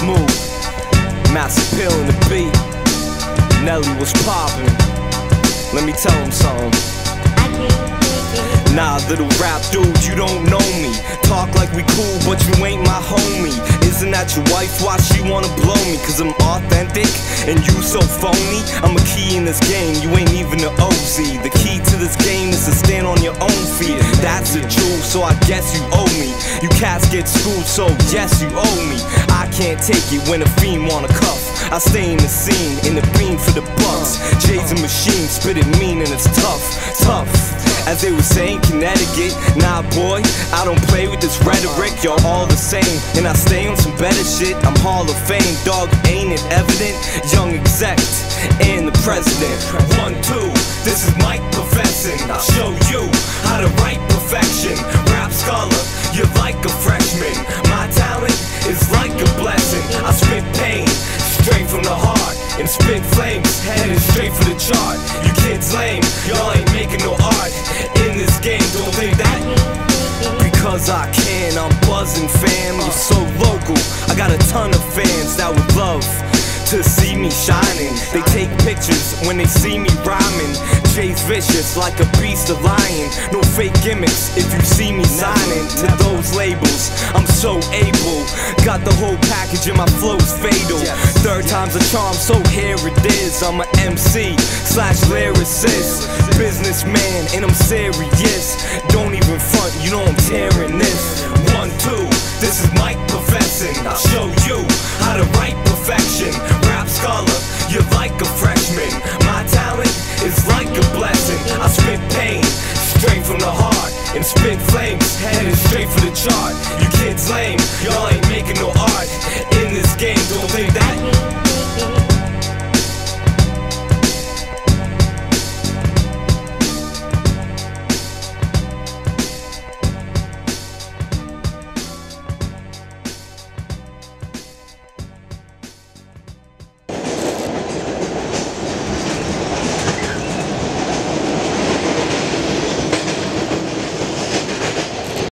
smooth. Master Pill and the beat. Nelly was poppin'. Let me tell him something. Nah, little rap dude, you don't know me. Talk like we cool, but you ain't my homie. Isn't that your wife? Why she wanna blow me? Cause I'm authentic, and you so phony. I'm a key in this game, you ain't even an OZ. The key to this game is to stand on your own feet. That's a jewel, so I guess you owe me. You cats get schooled, so yes, you owe me. I can't take it when a fiend wanna cuff. I stay in the scene, in the beam for the bucks. Jay's a machine, spit it mean and it's tough, tough. As they were saying, Connecticut, nah boy, I don't play with this rhetoric, y'all all the same. And I stay on some better shit, I'm Hall of Fame. Dog, ain't it evident? Young exec and the president. 1, 2, this is Mike Provenson. I'll show you how to write perfection. Rap scholar, you're like a freshman. My talent is like a blessing. I spit pain, straight from the heart. And spit flames, headed straight for the chart. You kids lame, y'all ain't making no art. In this game, don't think that. Because I can, I'm buzzing fam. I'm so local, I got a ton of fans that would love to see me shining. They take pictures when they see me rhyming. Jay's vicious like a beast of lion. No fake gimmicks if you see me signing to those labels. I'm so able, got the whole package and my flow's fatal. Third time's a charm, so here it is. I'm an MC / lyricist, businessman, and I'm serious. Don't even front, you know I'm tearing this. 1, 2, this is Mike Provenson. I'll show you how to write perfection. Rap scholar, you're like a freshman. My talent is like a blessing. I spit pain, straight from the heart. And spit flames, headed straight for the chart. You kids lame, y'all ain't making no art. In this game, don't think that.